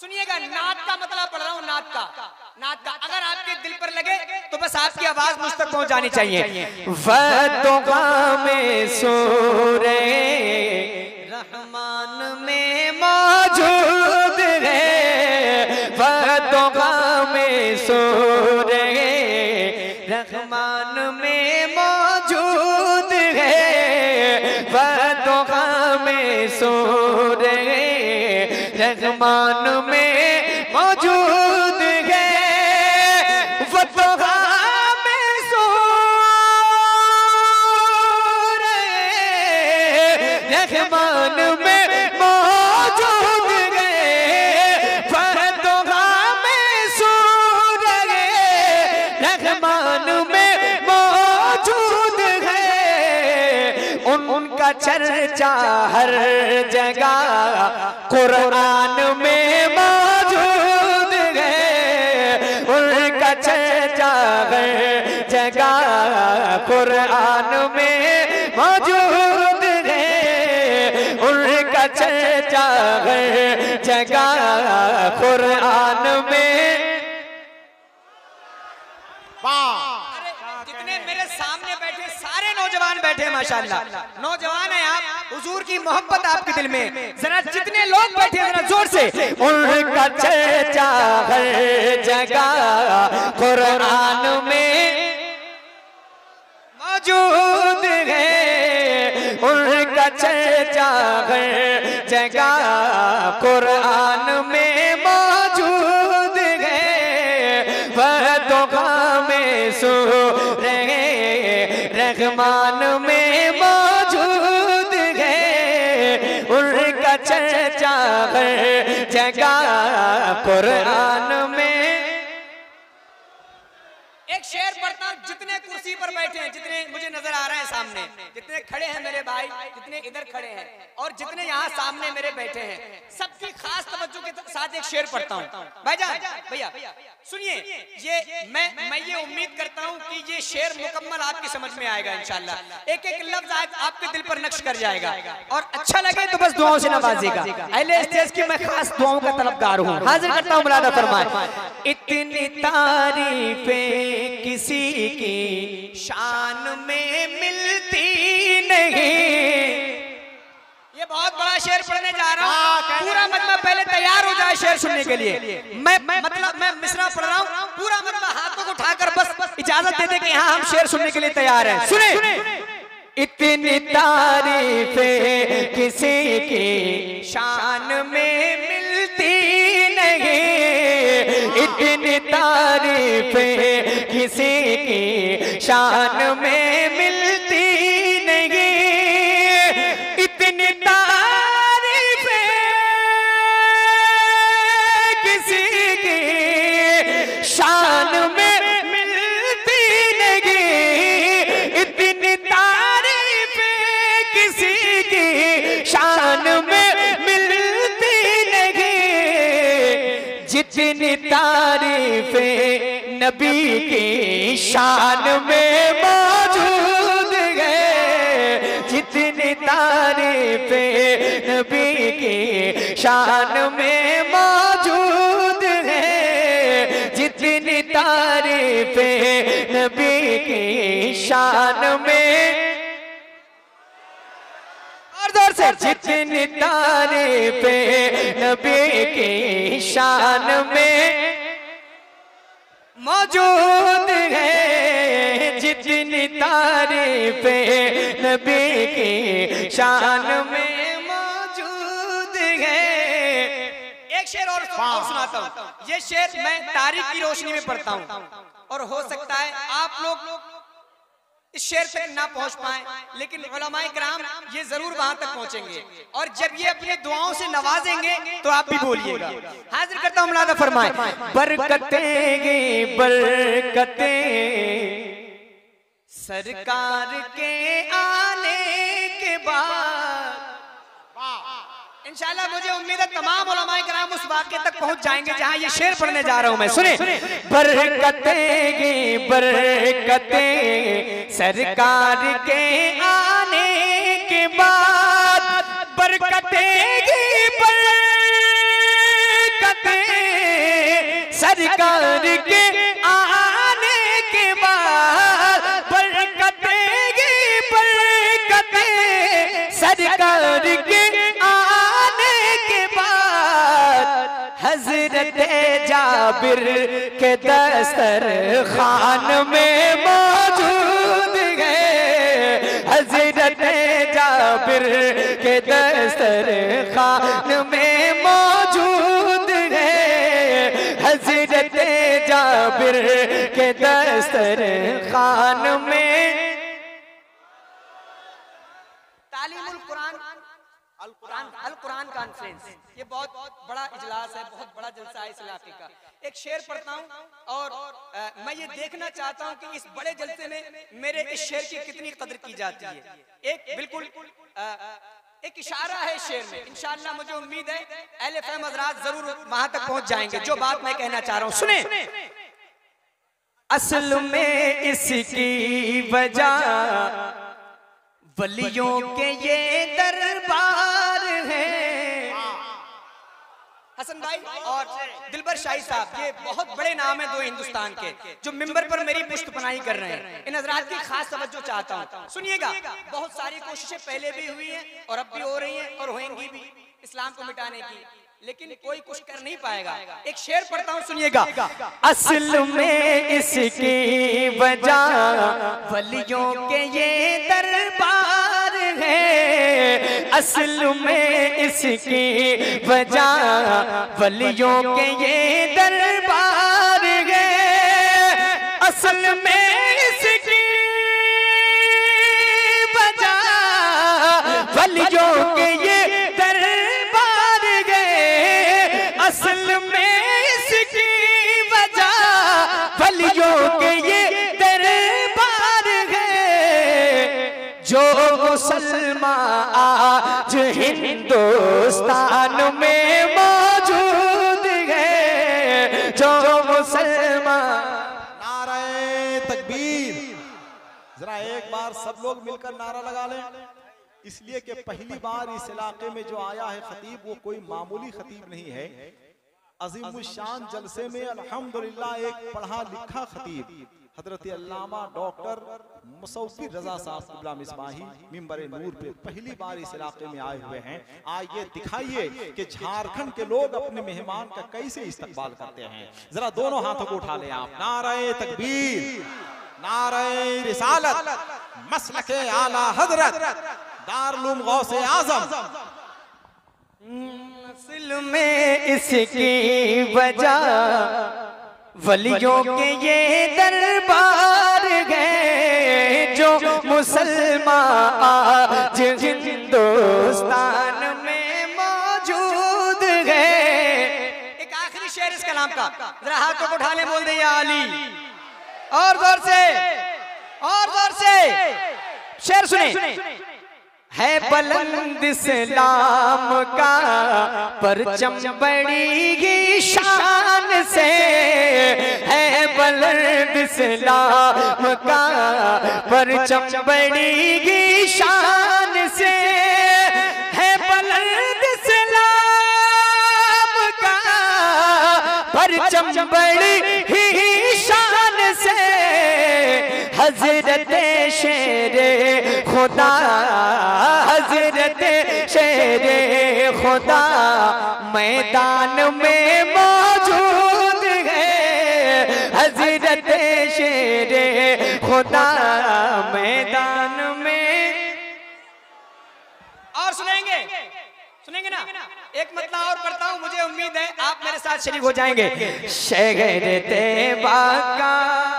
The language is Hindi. सुनिएगा, नात का मतलब पढ़ रहा हूँ, नात का, नात का अगर आपके दिल पर लगे तो बस आपकी आवाज मुझ तक पहुँचानी चाहिए। वह में सोरे रहमान में मौजूद रे, वह में सोरे रहमान में मौजूद रे, वह में सोरे रहमान में मौजूद है। फतोहा में सो रहमान में मौजूद है, फतोहा में सो रहमान में मौजूद है। उनका चर्चा हर जगह कुरान में मौजूद है, उनका चर्चा हर जगह कुरान में मौजूद है, उनका चर्चा हर जगह कुरान में। जितने मेरे सामने बैठे सारे नौजवान बैठे हैं, माशाल्लाह नौजवान है आप, हुजूर की मोहब्बत आपके दिल में। जरा जितने लोग बैठे हैं जरा जोर से, उनका चर्चा हर जगह कुरान में मौजूद है, उनका चर्चा हर जगह कुरान में मौजूद है। वह तो में सो रहे रहमान में चर्चा जगा कुरान में। एक शेर पढ़ता हूँ, जितने कुर्सी पर बैठे हैं, जितने मुझे नजर आ रहे हैं सामने, जितने खड़े हैं मेरे भाई, जितने इधर खड़े हैं और जितने यहाँ सामने मेरे बैठे हैं, सबकी खास तवज्जो के साथ एक शेर पढ़ता हूँ। भैया सुनिए, ये मैं ये उम्मीद करता हूँ कि ये शेर मुकम्मल आपकी समझ में आएगा इंशाल्लाह, एक एक लफ्ज आज आपके दिल पर नक्श कर जाएगा और अच्छा लगे तो बस दुआओं से नवाजेगा। अहले स्टेज की मैं खास दुआओं का तलबगार हूँ, हाजिर करता हूँ मुरादा फरमाए। इतनी तारीफें किसी की शान में मिलती नहीं। ये बहुत बड़ा शेर पढ़ने जा रहा हूँ, पूरा मतलब पहले तैयार हो जाए शेर सुनने के लिए। मैं मिसरा पढ़ रहा हूँ, पूरा मतलब हाथों को उठाकर बस इजाजत दे दे कि यहाँ हम शेर सुनने के लिए तैयार हैं। सुने, इतनी तारीफें किसी की शान में मिलती नहीं, इतनी तारीफें किसी की शान में मिलती नहीं। इतनी तारीफें किसी की शान में मिलती नहीं, इतनी तारीफें किसी की शान में मिलती नहीं। जितनी तारीफें नबी की शान में मौजूद है, जितनी तारीफें नबी की शान में मौजूद है, जितनी तारीफें नबी की शान में। और जोर से, जितनी तारीफें नबी की शान में मौजूद है, जितनी तारीफें नबी की शान में मौजूद है। एक शेर और सुनाता हूँ, ये शेर मैं तारीख की रोशनी में पढ़ता हूँ और हो सकता है आप लोग इस शेर तक ना पहुंच पाए, लेकिन उलमाए किराम ये जरूर वहां तक पहुंचेंगे और जब ये अपने दुआओं से नवाजेंगे तो आप भी बोलिएगा। हाजिर करता हूं मुलादा फरमाए। बरकतें बरकतें सरकार के आने के बाद। इंशाल्लाह मुझे उम्मीद है तमाम उलमाए किराम उस वाक़े तक पहुंच जाएंगे जहां ये शेर पढ़ने जा रहा हूं मैं। सुने, बरकतें बरकतें सरकार के आने के बाद, बरकतें की बरकतें सरकार के आने के बाद बरकतें सरकार के आने के बाद हज़रते जाबिर के दस्तरखान में मौजूद है। हज़रते जाबिर के दस्तरखान में मौजूद है। हज़रते जाबिर के दस्तरखान में तालीमुल कुरान अल कुरान कॉन्फ्रेंस ये बहुत बड़ा इजलास है, बहुत बड़ा जलसा है इस इलाके का। एक शेर पढ़ता हूँ और मैं ये देखना चाहता हूँ कि इस बड़े जलसे में मेरे इस शेर की कितनी कदर की जाती है। एक बिल्कुल एक इशारा है शेर में, इंशाअल्लाह मुझे उम्मीद है अहले फहम हज़रात जरूर वहां तक पहुंच जाएंगे जो बात मैं कहना चाह रहा हूँ। सुने, असल में इसकी वजह वलियों के ये दरबार है। हसन भाई और दिलबर शाही साहब, ये बहुत बड़े नाम है दो हिंदुस्तान के जो मिंबर पर मेरी पुष्ट पनाही कर रहे हैं। इन हजरात की खास तवज्जो चाहता हूँ, सुनिएगा। बहुत सारी कोशिशें पहले भी हुई हैं और अब भी हो रही हैं और होंगी भी इस्लाम को मिटाने की, लेकिन कोई कुछ कर नहीं पाएगा। एक शेर पढ़ता हूँ, सुनिएगा। असल में इसकी वजह वलियों के ये दरबार, असल में इसकी वजह वलियों के ये दरबार है। असल में इसकी वजह वलियों के ये दरबार है। असल में इसकी वजह वलियों के ये दरबार है। जो मुसलमान आज हिंदुस्तान में मौजूद है, जो मुसलमान। नारे तकबीर, जरा एक बार सब लोग मिलकर नारा लगा लें, इसलिए कि पहली बार इस इलाके में जो आया है खतीब वो कोई मामूली खतीब नहीं है। अजीमुशान जलसे में अल्हम्दुलिल्लाह एक पढ़ा लिखा खतीब हज़रते अल्लामा डॉक्टर मसऊदी रज़ा साहब कुलाम इस्माही मिंबर-ए नूर पे पहली बार इस इलाके में आए हुए हैं। आइए दिखाइए कि झारखंड के लोग अपने मेहमान का कैसे इस्तकबाल करते हैं। जरा दोनों हाथों को उठा लें आप। नारे तकबीर, नारे रिसालत, मसलके आला हजरत, दारुल गौसे आजम। असल में इसकी वजह वलियों के ये दरबार गए। जो मुसलमान आज हिंदुस्तान में मौजूद गए। एक आखिरी शेर इस कलाम का, जरा हाथों को उठा ले, बोल दे या अली। और जोर से, और जोर से शेर सुने। है बुलंद इस्लाम का परचम बड़ी ही शान से। है बुलंद इस्लाम का परचम बड़ी ही शान से। है बुलंद इस्लाम का परचम बड़ी ही शान से। हज़रते शेरे खुदा, हज़रते शेरे खुदा मैदान में मौजूद है। हज़रते शेरे खुदा मैदान में। और सुनेंगे, सुनेंगे ना? एक मतलब और पढ़ता हूँ, मुझे उम्मीद है आप मेरे साथ शरीक हो जाएंगे। शेर तेबा का